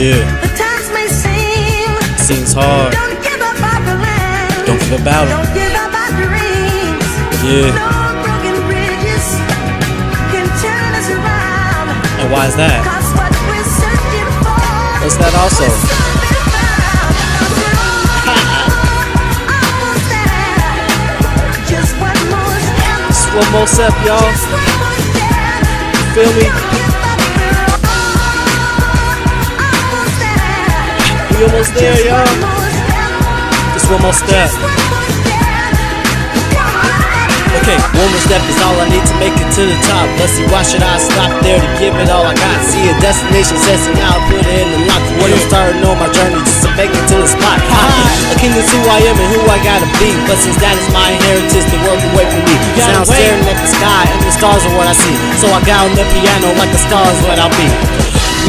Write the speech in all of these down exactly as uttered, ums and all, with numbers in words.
Yeah. The times may seem seems hard. Don't give up our plans. Don't give up our Don't give up our dreams. Yeah. No broken bridges can turn us around. And why is that? Because what we're searching for. What's that also? Just one more step. Just one more step, y'all. Feel me? We almost there, y'all. Just one more step. Okay, one more step is all I need to make it to the top. Let's see, why should I stop there to give it all I got? See a destination, says and I'll put it in the lock. What I'm starting on my journey just to make it to the spot. A king is who I am and who I gotta be. But since that is my inheritance, the world can wait for me. Now I'm staring at the sky and the stars are what I see. So I got on the piano like the stars what I'll be.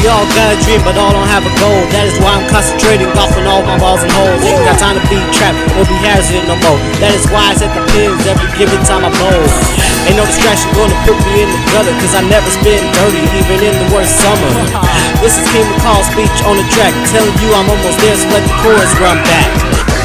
We all got a dream, but all don't have a goal. That is why I'm concentrating, golfing all my balls and holes. Ain't got time to be trapped, won't be hazardous no more. That is why I set the pins every given time I blow. Ain't no distraction gonna put me in the gutter, cause I never spit dirty, even in the worst summer. This is King McCall's speech on the track, telling you I'm almost there, so let the chorus run back.